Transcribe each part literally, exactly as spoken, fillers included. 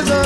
Eba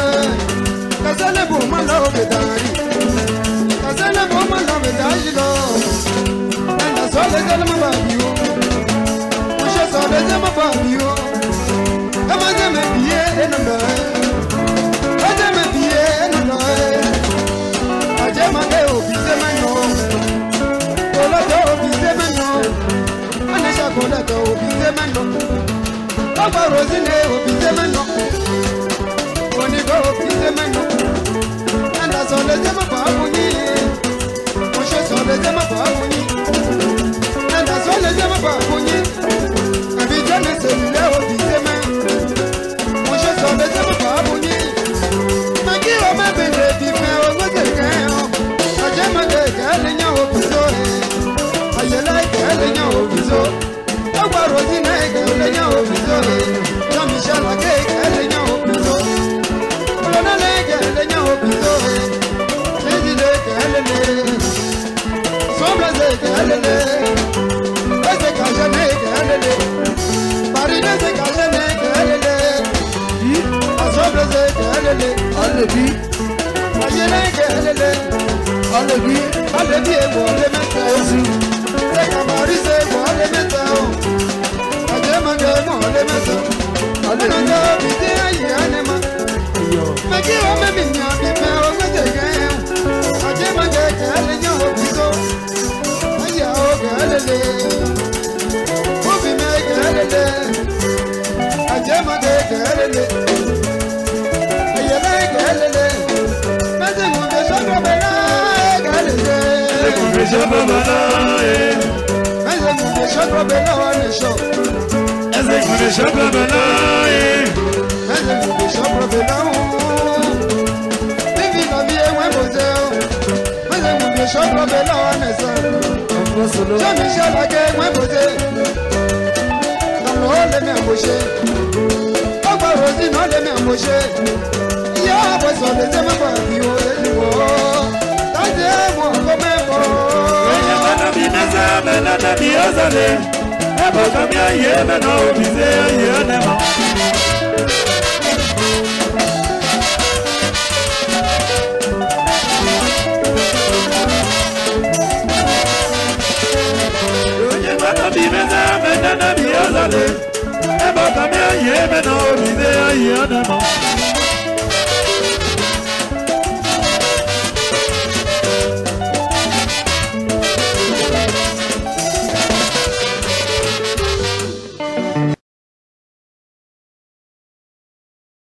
kamia yeme no bize ayi anama.